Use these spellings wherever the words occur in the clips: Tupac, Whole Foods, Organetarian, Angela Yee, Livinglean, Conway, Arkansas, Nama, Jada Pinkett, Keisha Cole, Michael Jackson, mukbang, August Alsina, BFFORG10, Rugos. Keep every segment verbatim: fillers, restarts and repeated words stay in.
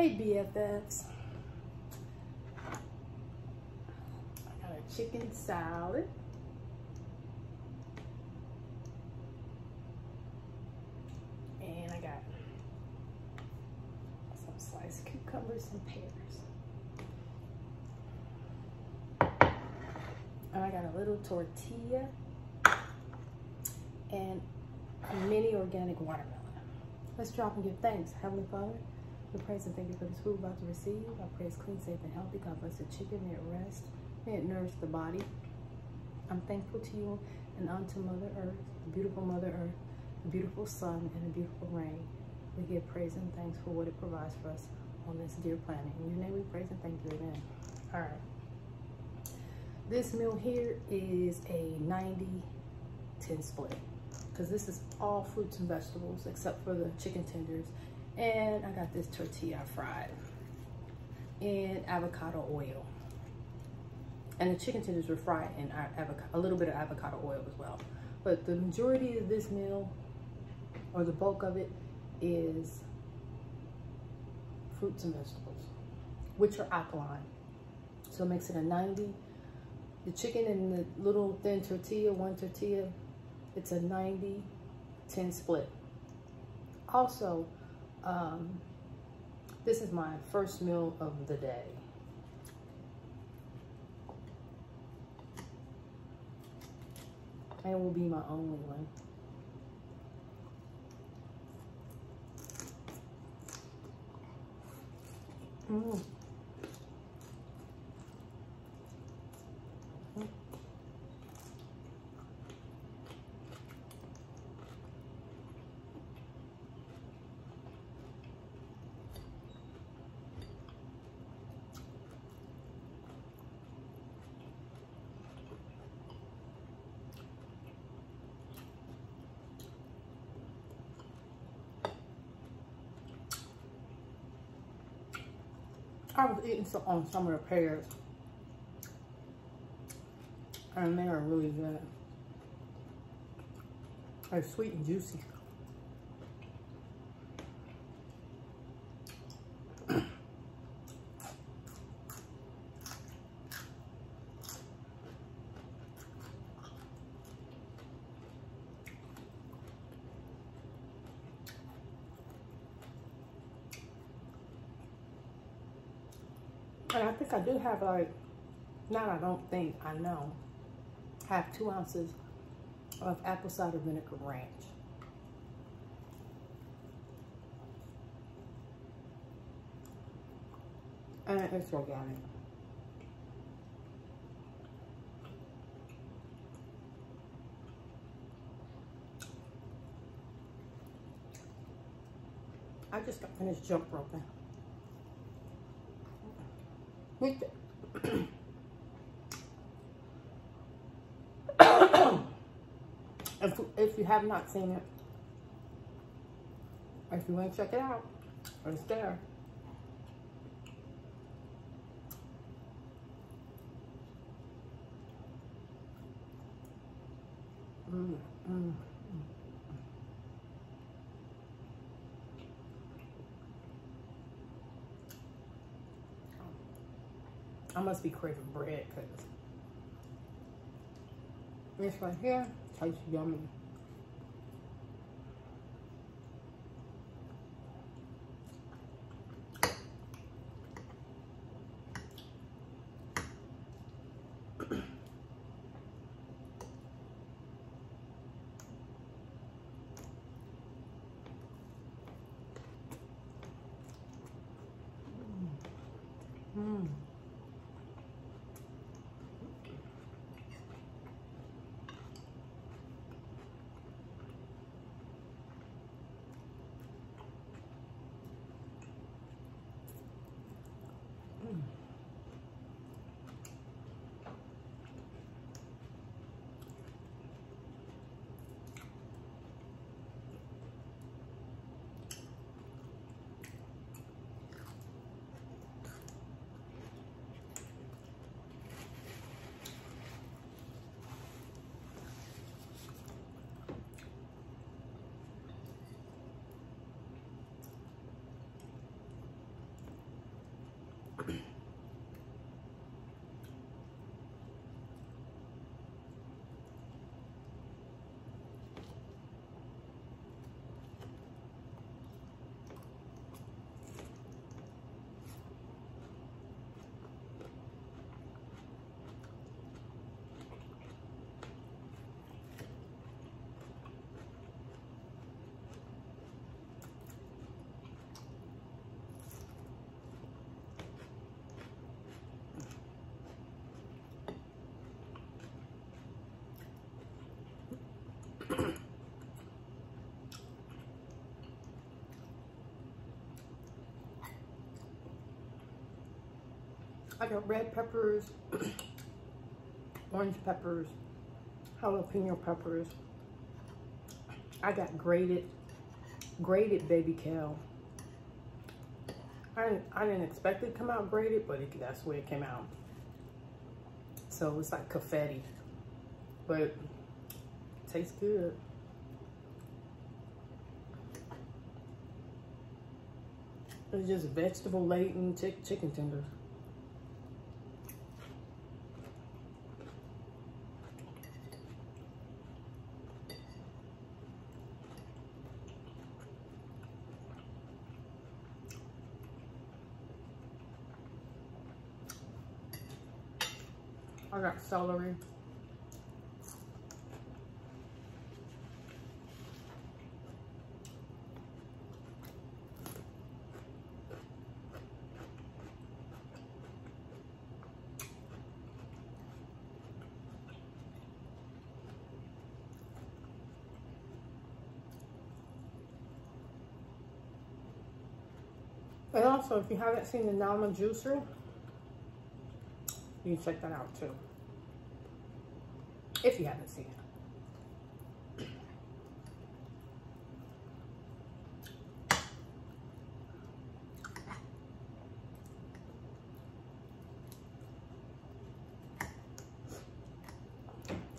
Hey B F Fs, I got a chicken salad, and I got some sliced cucumbers and pears, and I got a little tortilla, and a mini organic watermelon. Let's drop and give thanks, Heavenly Father. We praise and thank you for this food we're about to receive. I pray it's clean, safe, and healthy. God bless the chicken. May it rest. May it nourish the body. I'm thankful to you and unto Mother Earth, the beautiful Mother Earth, the beautiful sun, and the beautiful rain. We give praise and thanks for what it provides for us on this dear planet. In your name we praise and thank you. Amen. All right. This meal here is a ninety ten split, because this is all fruits and vegetables except for the chicken tenders. And I got this tortilla I fried in avocado oil. And the chicken tenders were fried in avocado, a little bit of avocado oil as well. But the majority of this meal, or the bulk of it, is fruits and vegetables, which are alkaline. So it makes it a ninety. The chicken and the little thin tortilla, one tortilla, it's a ninety ten split. Also, Um, this is my first meal of the day. And will be my only one. Mm. Mm. I was eating some, on some of the pears, and they are really good. They're sweet and juicy. And I think I do have, like, not I don't think, I know, I have two ounces of apple cider vinegar ranch. And it's organic. I just got finished jump roping. With the if, if you have not seen it, or if you want to check it out, it's there. Mm, mm. I must be craving bread, because this right here tastes yummy. Mmm. I got red peppers, orange peppers, jalapeno peppers. I got grated, grated baby kale. I didn't, I didn't expect it to come out grated, but it, that's where it came out. So it's like confetti, but it tastes good. It's just vegetable laden chick chicken tenders. I got celery. And also, if you haven't seen the Nama juicer, you can check that out too. If you haven't seen it.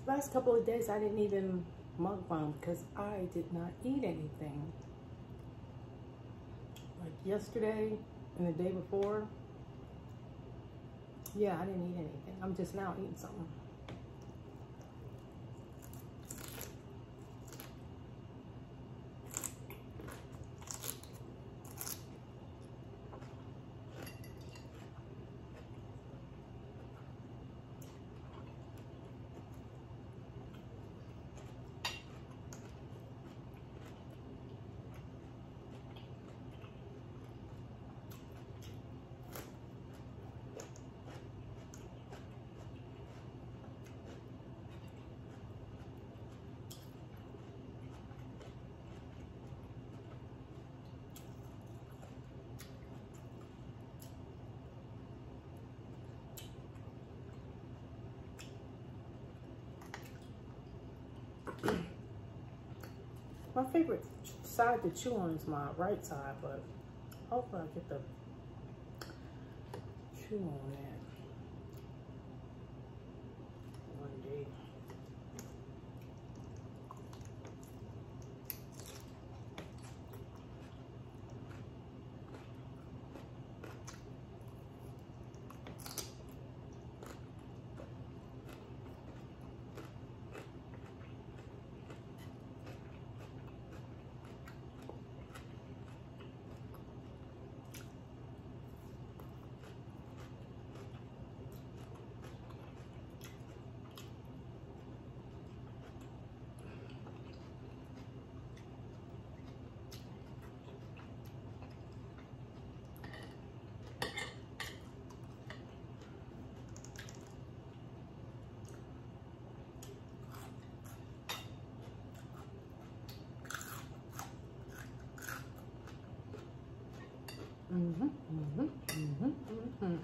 Last couple of days I didn't even mukbang because I did not eat anything. Like yesterday and the day before. Yeah, I didn't eat anything. I'm just now eating something. My favorite side to chew on is my right side, but hopefully I get to chew on that one day. Mm-hmm, mm-hmm, mm-hmm, mm-hmm.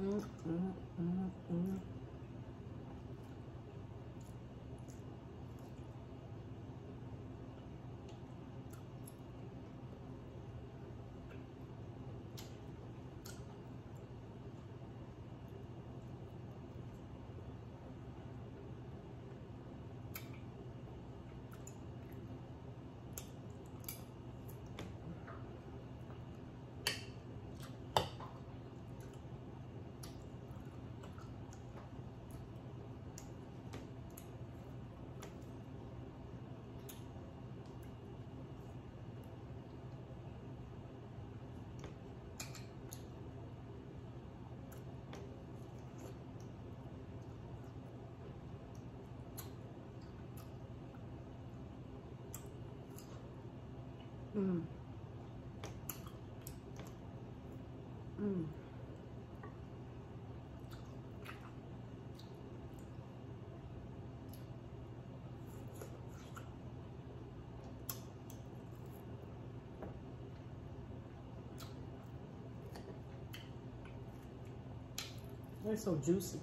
Mm. Mm, mm, mm, mm. Mm. Mm. They're so juicy.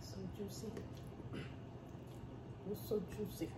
It's so juicy. It's so juicy.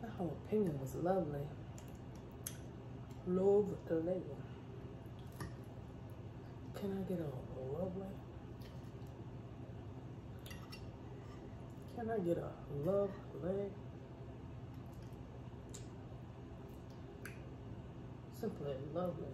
That whole opinion was lovely. Love the label. Can I get a lovely? Can I get a love leg? Simply lovely.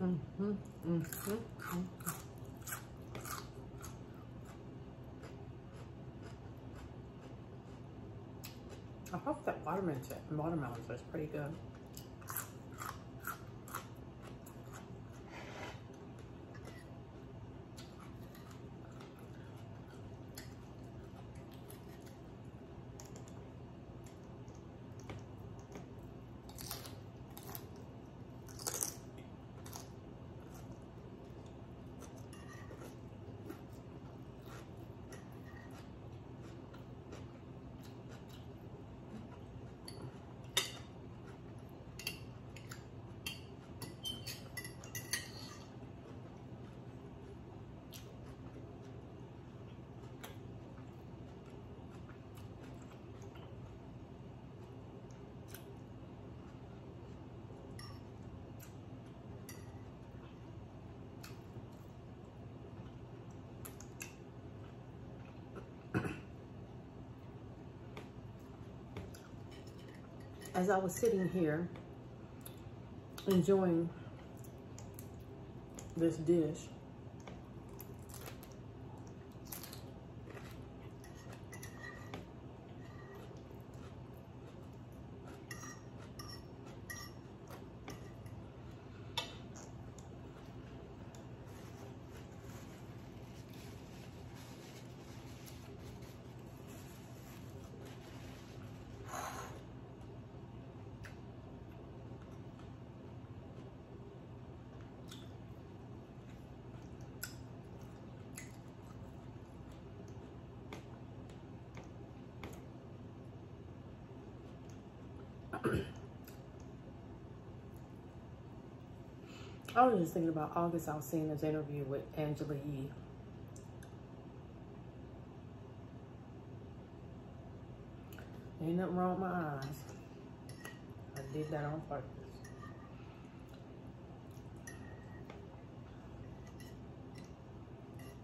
Mm-hmm, mm-hmm, mm-hmm. I hope that watermelon watermelon tastes pretty good. As I was sitting here enjoying this dish, I was just thinking about August Alsina's interview with Angela Yee. Ain't nothing wrong with my eyes. I did that on purpose.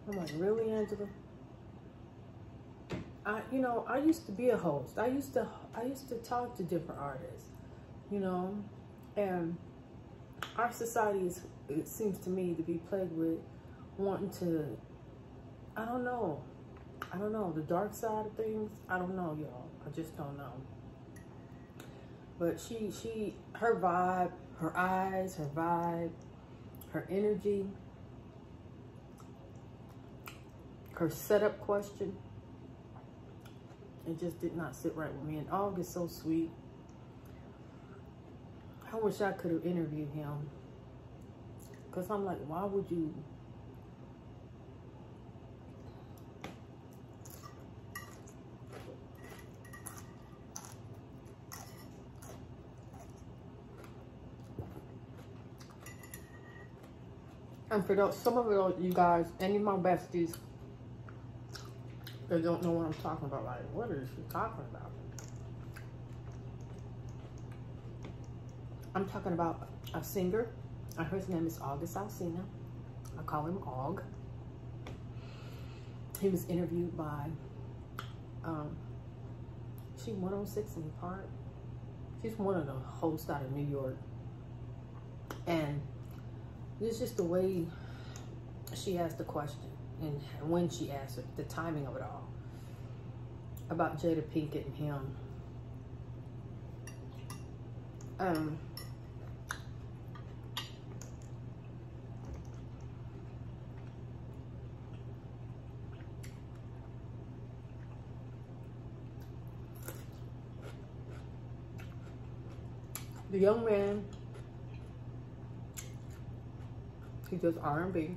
I'm like, really, Angela? I, you know, I used to be a host. I used to, I used to talk to different artists, you know, and our society is, it seems to me, to be plagued with wanting to, I don't know, I don't know, the dark side of things. I don't know, y'all. I just don't know. But she, she, her vibe, her eyes, her vibe, her energy, her setup question, it just did not sit right with me. And August, so sweet. I wish I could have interviewed him. Because I'm like, why would you? And for those, some of those, you guys, any of my besties, they don't know what I'm talking about. Like, what is she talking about? I'm talking about a singer. His name is August Alsina. I call him Aug. He was interviewed by, um, she one oh six in the park. She's one of the hosts out of New York. And it's just the way she asked the question. And when she asked it, the timing of it all, about Jada Pinkett and him. Um, the young man, he does R and B.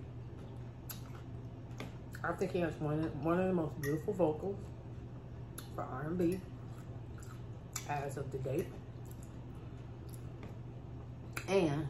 I think he has one of, one of the most beautiful vocals for R and B as of the date. And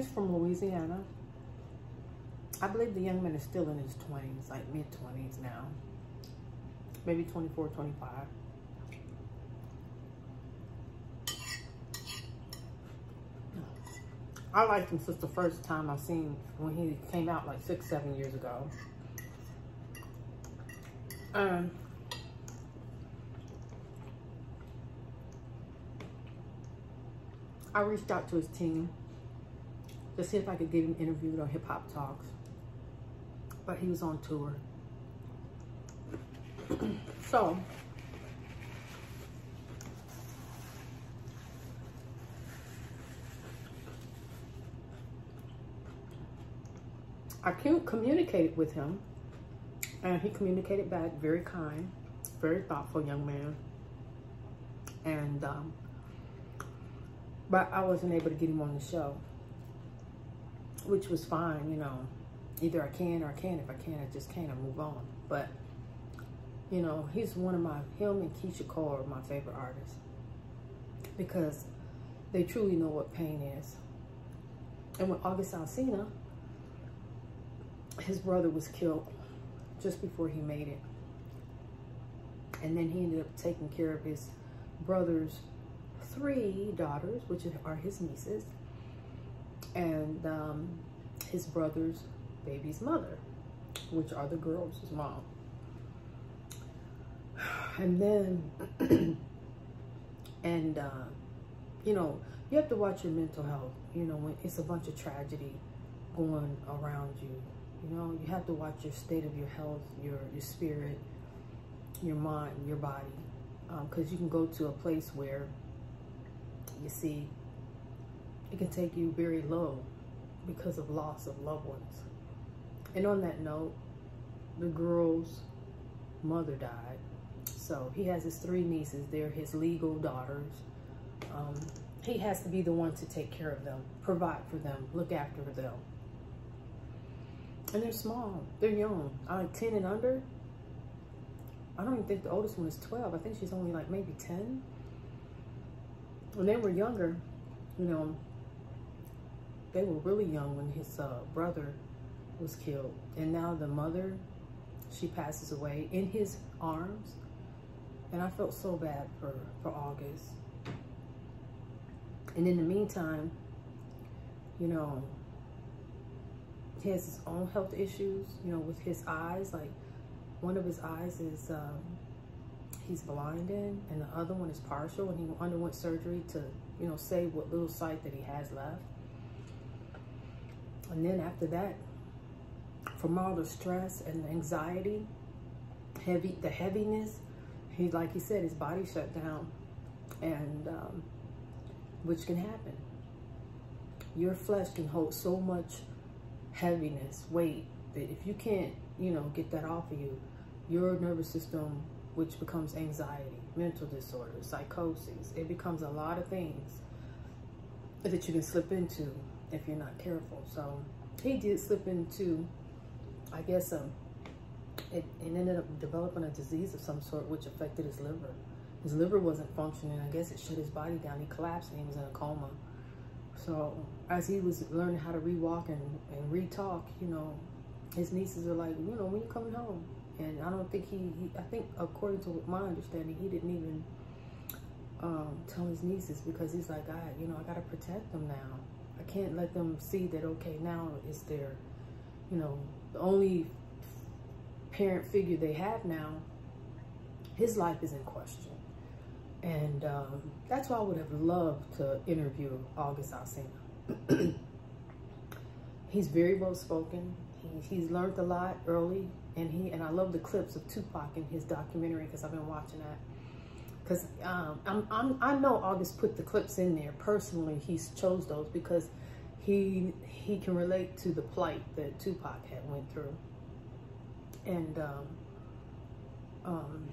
he's from Louisiana. I believe the young man is still in his twenties, like mid twenties now. Maybe twenty-four, twenty-five. I liked him since the first time I seen when he came out like six, seven years ago. Um, I reached out to his team to see if I could get him interviewed on Hip Hop Talks. But he was on tour. So, I communicated with him, and he communicated back, very kind, very thoughtful young man. And, um, but I wasn't able to get him on the show, which was fine, you know, either I can or I can't. If I can't, I just can't, I move on. But, you know, he's one of my, him and Keisha Cole are my favorite artists because they truly know what pain is. And when August Alsina, his brother was killed just before he made it. And then he ended up taking care of his brother's three daughters, which are his nieces, and um, his brother's baby's mother, which are the girls, his mom. And then, and, uh, you know, you have to watch your mental health, you know, when it's a bunch of tragedy going around you, you know, you have to watch your state of your health, your, your spirit, your mind, your body, because um, you can go to a place where you see, it can take you very low because of loss of loved ones. And on that note, the girl's mother died. So he has his three nieces. They're his legal daughters. Um, he has to be the one to take care of them, provide for them, look after them. And they're small, they're young, like ten and under. I don't even think the oldest one is twelve. I think she's only like maybe ten. When they were younger, you know, they were really young when his uh, brother was killed. And now the mother, she passes away in his arms. And I felt so bad for, for August. And in the meantime, you know, he has his own health issues, you know, with his eyes. Like, one of his eyes is, um, he's blind in, and the other one is partial, and he underwent surgery to, you know, save what little sight that he has left. And then after that, from all the stress and the anxiety, heavy, the heaviness, he, like he said, his body shut down, and um, which can happen. Your flesh can hold so much heaviness, weight, that if you can't, you know, get that off of you, your nervous system, which becomes anxiety, mental disorders, psychosis, it becomes a lot of things that you can slip into if you're not careful. So he did slip into, I guess, um, it, it ended up developing a disease of some sort, which affected his liver. His liver wasn't functioning. I guess it shut his body down. He collapsed and he was in a coma. So as he was learning how to re-walk and, and re-talk, you know, his nieces are like, you know, when you coming home? And I don't think he, he, I think according to my understanding, he didn't even um, tell his nieces, because he's like, I, you know, I got to protect them now. I can't let them see that, okay, now it's their, you know, the only parent figure they have now, his life is in question. And um, that's why I would have loved to interview August Alsina. He's very well-spoken. He, he's learned a lot early. And he and I love the clips of Tupac in his documentary, because I've been watching that. Because um, I'm, I'm, I know August put the clips in there. Personally, he's chose those because he he can relate to the plight that Tupac had went through. And um, um,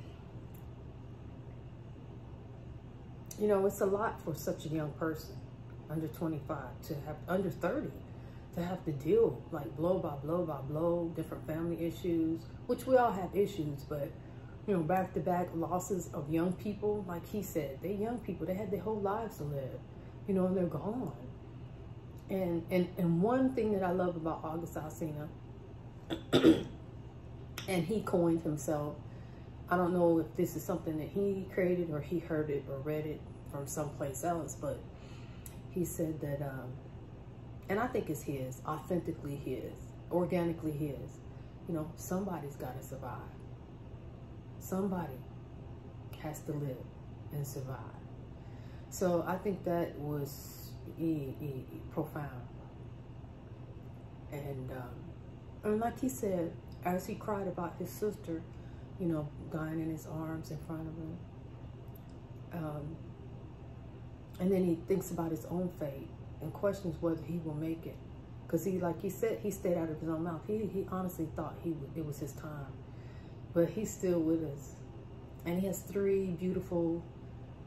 you know, it's a lot for such a young person, under twenty-five to have, under thirty. To have to deal, like, blow by blow by blow, different family issues, which we all have issues, but, you know, back to back losses of young people. Like he said, they're young people, they had their whole lives to live, you know, and they're gone. And and, and one thing that I love about August Alsina, and he coined himself, I don't know if this is something that he created or he heard it or read it from someplace else, but he said that, um, and I think it's his, authentically his, organically his. You know, somebody's got to survive. Somebody has to live and survive. So I think that was e e profound. And, um, and like he said, as he cried about his sister, you know, dying in his arms in front of him. Um, and then he thinks about his own fate and questions whether he will make it, because he, like he said, he stayed out of his own mouth. He he honestly thought he would, it was his time, but he's still with us, and he has three beautiful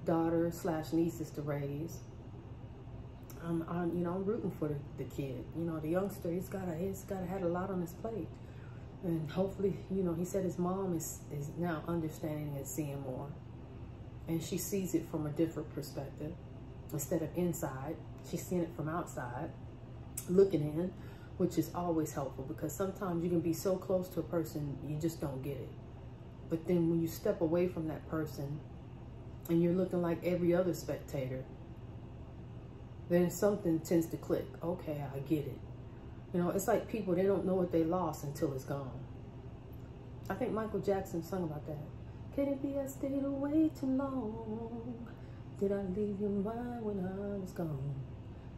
daughters slash nieces to raise. I'm, I'm you know I'm rooting for the, the kid. You know, the youngster, he's gotta he's gotta had a lot on his plate, and hopefully, you know, he said his mom is is now understanding and seeing more, and she sees it from a different perspective. Instead of inside, she's seeing it from outside, looking in, which is always helpful, because sometimes you can be so close to a person, you just don't get it. But then when you step away from that person and you're looking like every other spectator, then something tends to click. Okay, I get it. You know, it's like people, they don't know what they lost until it's gone. I think Michael Jackson sung about that. Can it be I stayed away too long? Did I leave your mind when I was gone?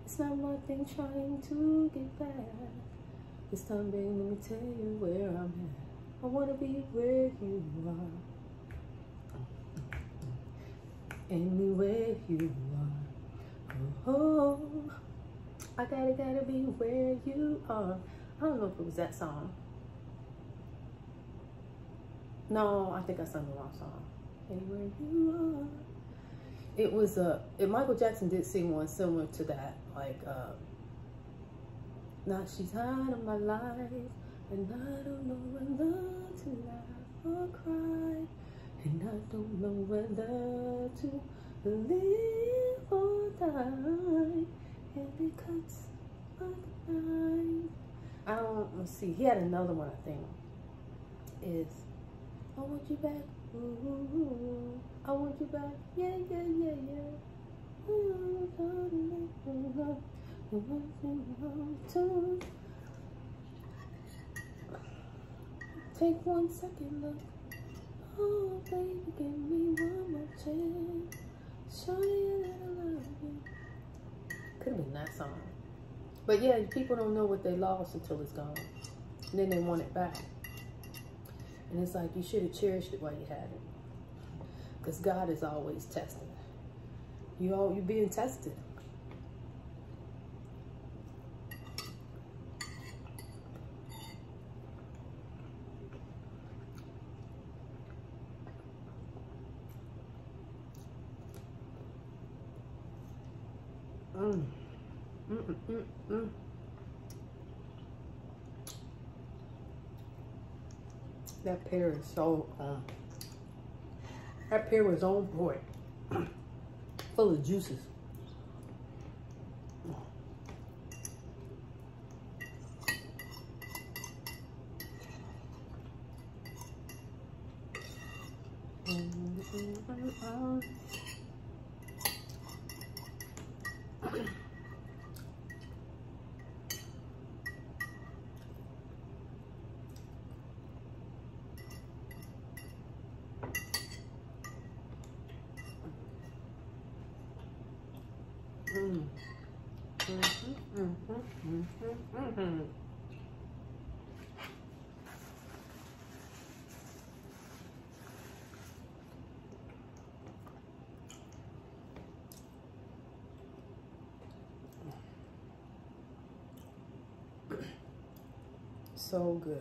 It's not one thing trying to get back. This time, baby, let me tell you where I'm at. I want to be where you are. Anywhere you are. Oh, I gotta, gotta be where you are. I don't know if it was that song. No, I think I sung the wrong song. Anywhere you are. It was a, uh, Michael Jackson did sing one similar to that. Like, uh, now she's out of my life, and I don't know whether to laugh or cry, and I don't know whether to live or die, and it cuts my mind. I don't, let's see, he had another one, I think. Is, I want you back, ooh, ooh, ooh. I want you back, yeah, yeah, yeah, yeah. Ooh, darling, ooh, ooh. Take one second, look. Oh, baby, give me one more chance. Show you that I love you. Could've been that song. But yeah, people don't know what they lost until it's gone. And then they want it back. And it's like, you should have cherished it while you had it. Because God is always testing. You all, you're being tested. Mm. Mm, mm, mm, that pear is so uh, that pear was on point, full of juices. Mm. Mm-hmm, mm-hmm, mm-hmm, mm-hmm. So good.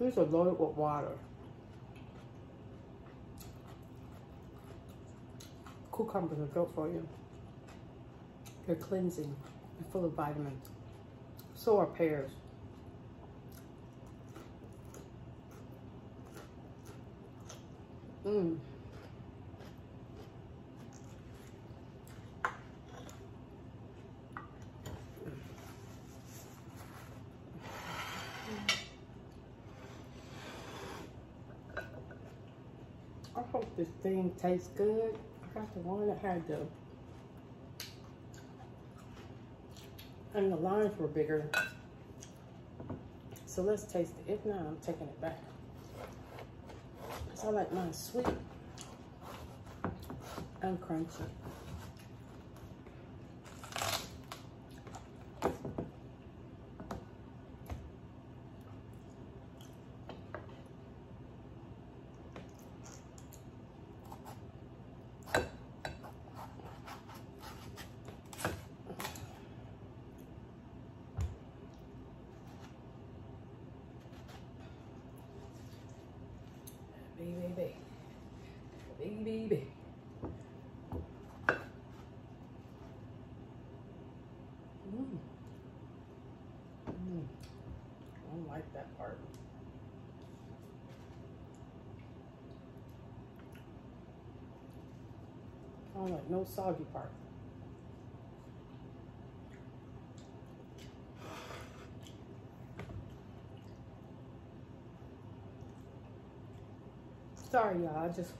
these are loaded with water. Cucumbers are built for you. They're cleansing. They're full of vitamins. So are pears. Mmm. I hope this thing tastes good. I got the one that had the, and the lines were bigger. So let's taste it. If not, I'm taking it back. Cause I like mine sweet and crunchy. I don't want no soggy part. Sorry, y'all. I just,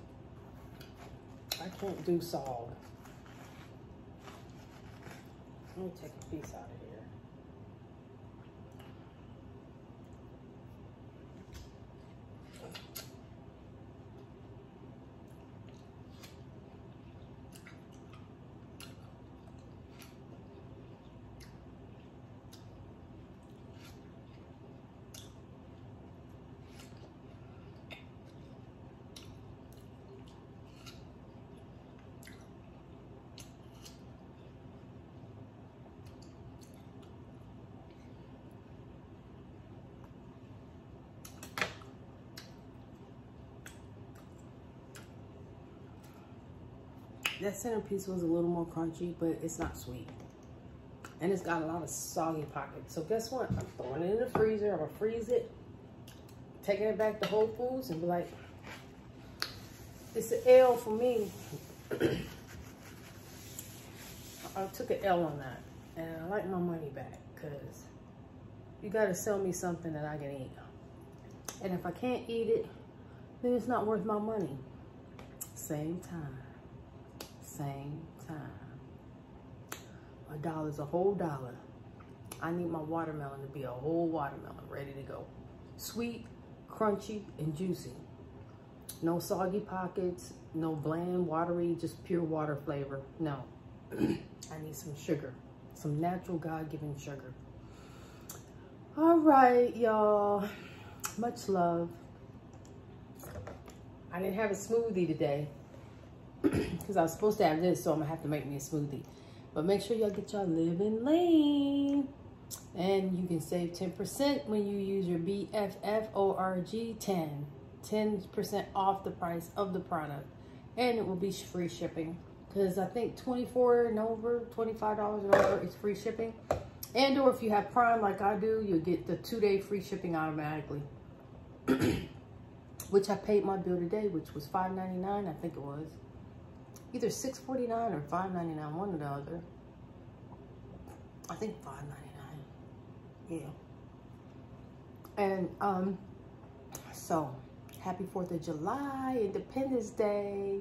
I can't do sog. Let me take a piece out of here. That center piece was a little more crunchy, but it's not sweet. And it's got a lot of soggy pockets. So guess what? I'm throwing it in the freezer. I'm going to freeze it. Taking it back to Whole Foods and be like, it's an L for me. I took an L on that. And I like my money back because you got to sell me something that I can eat. And if I can't eat it, then it's not worth my money. Same time. Same time. A dollar's a whole dollar. I need my watermelon to be a whole watermelon ready to go. Sweet, crunchy, and juicy. No soggy pockets, no bland, watery, just pure water flavor. No. I need some sugar. Some natural God-given sugar. All right, y'all. Much love. I didn't have a smoothie today. Because I was supposed to have this, so I'm going to have to make me a smoothie. But make sure y'all get y'all living lean. And you can save ten percent when you use your B F F O R G ten. ten percent off the price of the product. And it will be free shipping. Because I think twenty-four dollars and over, twenty-five dollars and over is free shipping. And or if you have Prime like I do, you'll get the two-day free shipping automatically. Which I paid my bill today, which was five ninety-nine, I think it was. Either six forty-nine or five ninety-nine, one or the other. I think five ninety-nine. Yeah. And um so happy fourth of July, Independence Day.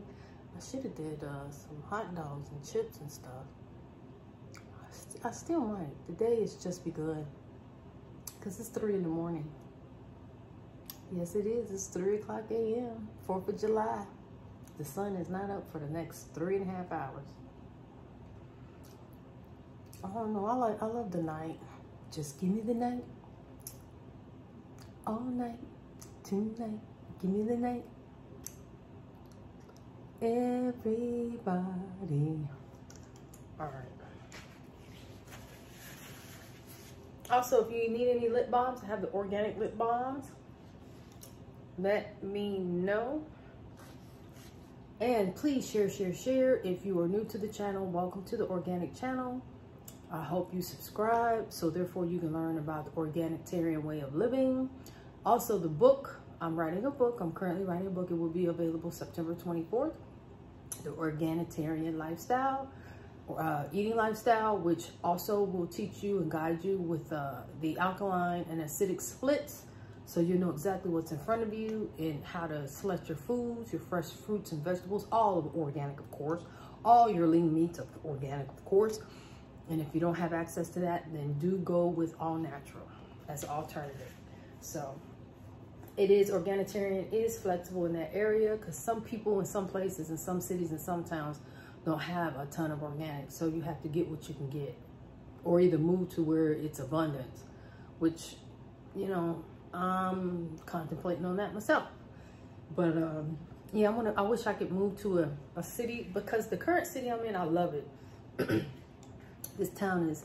I should have did uh some hot dogs and chips and stuff. I, st I still might. The day is just begun. Cause it's three in the morning. Yes it is, it's three o'clock A M, fourth of July. The sun is not up for the next three and a half hours. I don't know. I like. I love the night. Just give me the night, all night, tonight. Give me the night. Everybody. All right. Also, if you need any lip balms, I have the organic lip balms. Let me know. And please share, share, share. If you are new to the channel, welcome to the organic channel. I hope you subscribe, so therefore you can learn about the Organetarian way of living. Also the book, I'm writing a book. I'm currently writing a book. It will be available September twenty-fourth. The Organetarian lifestyle, uh, eating lifestyle, which also will teach you and guide you with uh, the alkaline and acidic splits. So you know exactly what's in front of you and how to select your foods, your fresh fruits and vegetables, all of organic, of course, all your lean meats are organic, of course. And if you don't have access to that, then do go with all natural as an alternative. So it is Organetarian, it is flexible in that area because some people in some places, in some cities, in some towns don't have a ton of organic. So you have to get what you can get or either move to where it's abundant, which, you know, I'm contemplating on that myself, but um yeah, I'm gonna I wish I could move to a, a city, because the current city I'm in, I love it. This town is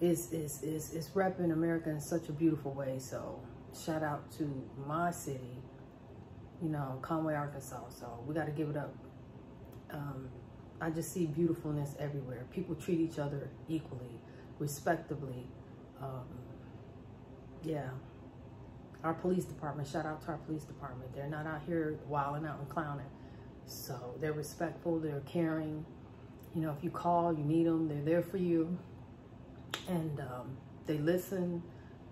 is is is is repping America in such a beautiful way. So shout out to my city, you know, Conway, Arkansas. So we got to give it up. um I just see beautifulness everywhere. People treat each other equally, respectably. Um yeah. Our police department, shout out to our police department. They're not out here wilding out and clowning. So they're respectful, they're caring, You know, if you call, you need them, they're there for you. And um, they listen,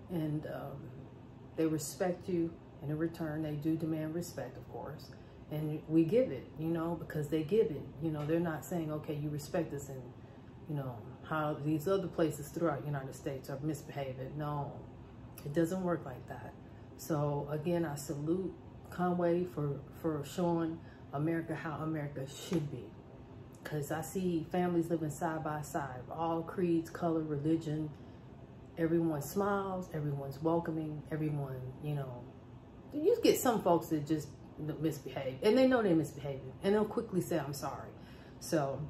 and um, they respect you. And in return, they do demand respect, of course. And we give it, you know, because they give it. You know, they're not saying, okay, you respect us, and, you know, how these other places throughout the United States are misbehaving. No, it doesn't work like that. So, again, I salute Conway for, for showing America how America should be. Because I see families living side by side, all creeds, color, religion. Everyone smiles, everyone's welcoming, everyone, you know. You get some folks that just misbehave, and they know they're misbehaving, and they'll quickly say, I'm sorry. So,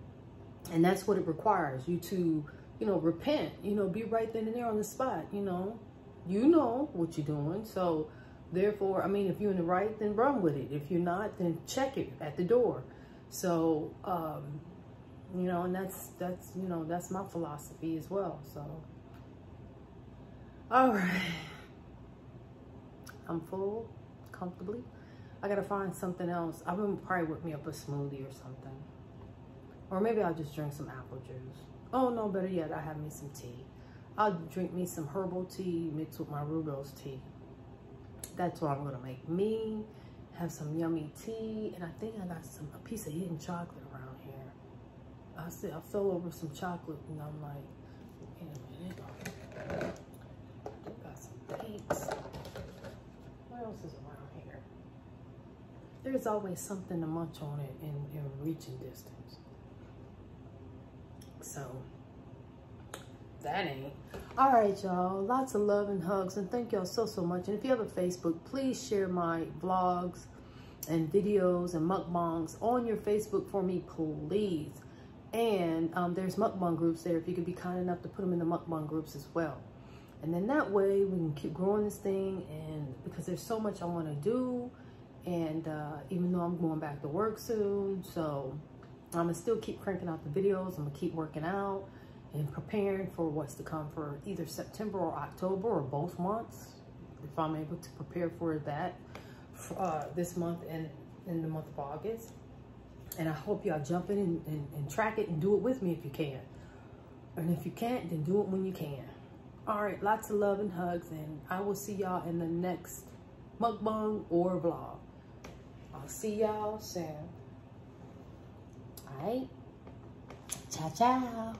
and that's what it requires, you to, you know, repent, you know, be right then and there on the spot, you know. You know what you're doing, so therefore, I mean, if you're in the right, then run with it. If you're not, then check it at the door. So, um, you know, and that's, that's, you know, that's my philosophy as well. So, all right. I'm full, comfortably. I gotta find something else. I'm gonna probably whip me up a smoothie or something. Or maybe I'll just drink some apple juice. Oh no, better yet, I have me some tea. I'll drink me some herbal tea mixed with my Rugos tea. That's what I'm gonna make me. Have some yummy tea, and I think I got some a piece of hidden chocolate around here. I said I fell over some chocolate, and I'm like, wait a minute. Got some cakes. What else is around here? There's always something to munch on it in, in reaching distance. So that ain't. All right, y'all. Lots of love and hugs, and thank y'all so so much. And if you have a Facebook, please share my vlogs and videos and mukbangs on your Facebook for me, please. And um, there's mukbang groups there. If you could be kind enough to put them in the mukbang groups as well. And then that way we can keep growing this thing, and because there's so much I want to do, and uh, even though I'm going back to work soon, so I'm gonna still keep cranking out the videos. I'm gonna keep working out and preparing for what's to come for either September or October or both months, if I'm able to prepare for that uh, this month and in the month of August. And I hope y'all jump in and, and, and track it and do it with me if you can. And if you can't, then do it when you can. All right, lots of love and hugs, and I will see y'all in the next mukbang or vlog. I'll see y'all soon. All right, ciao, ciao.